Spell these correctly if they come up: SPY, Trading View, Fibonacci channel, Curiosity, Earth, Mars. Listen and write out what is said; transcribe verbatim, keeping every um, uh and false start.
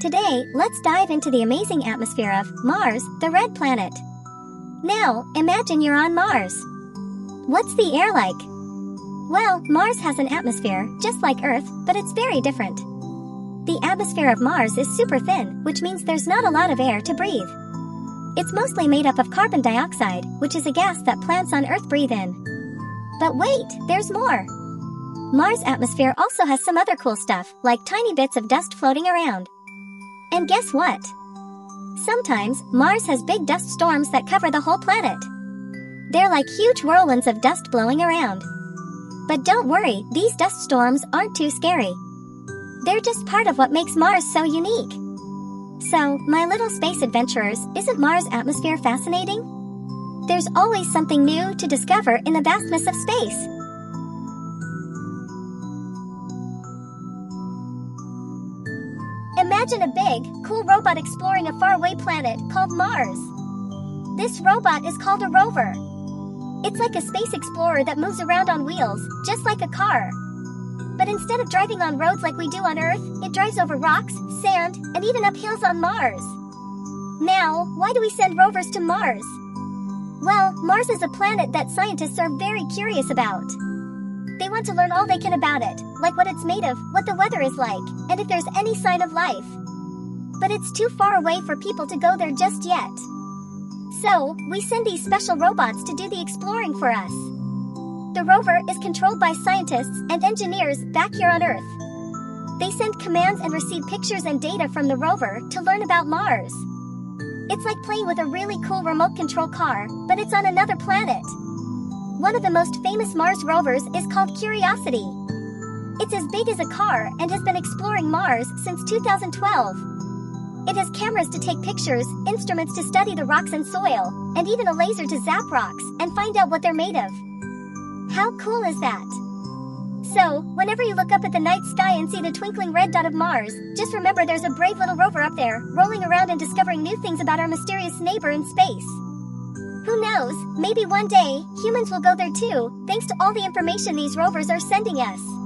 Today, let's dive into the amazing atmosphere of Mars, the red planet. Now, imagine you're on Mars. What's the air like? Well, Mars has an atmosphere, just like Earth, but it's very different. The atmosphere of Mars is super thin, which means there's not a lot of air to breathe. It's mostly made up of carbon dioxide, which is a gas that plants on Earth breathe in. But wait, there's more! Mars' atmosphere also has some other cool stuff, like tiny bits of dust floating around. And guess what? Sometimes, Mars has big dust storms that cover the whole planet. They're like huge whirlwinds of dust blowing around. But don't worry, these dust storms aren't too scary. They're just part of what makes Mars so unique. So, my little space adventurers, isn't Mars' atmosphere fascinating? There's always something new to discover in the vastness of space. Imagine a big, cool robot exploring a faraway planet called Mars. This robot is called a rover. It's like a space explorer that moves around on wheels, just like a car. But instead of driving on roads like we do on Earth, it drives over rocks, sand, and even up hills on Mars. Now, why do we send rovers to Mars? Well, Mars is a planet that scientists are very curious about. They want to learn all they can about it, like what it's made of, what the weather is like, and if there's any sign of life. But it's too far away for people to go there just yet. So, we send these special robots to do the exploring for us. The rover is controlled by scientists and engineers back here on Earth. They send commands and receive pictures and data from the rover to learn about Mars. It's like playing with a really cool remote control car, but it's on another planet. One of the most famous Mars rovers is called Curiosity. It's as big as a car and has been exploring Mars since two thousand twelve. It has cameras to take pictures, instruments to study the rocks and soil, and even a laser to zap rocks and find out what they're made of. How cool is that? So, whenever you look up at the night sky and see the twinkling red dot of Mars, just remember there's a brave little rover up there, rolling around and discovering new things about our mysterious neighbor in space. Who knows, maybe one day, humans will go there too, thanks to all the information these rovers are sending us.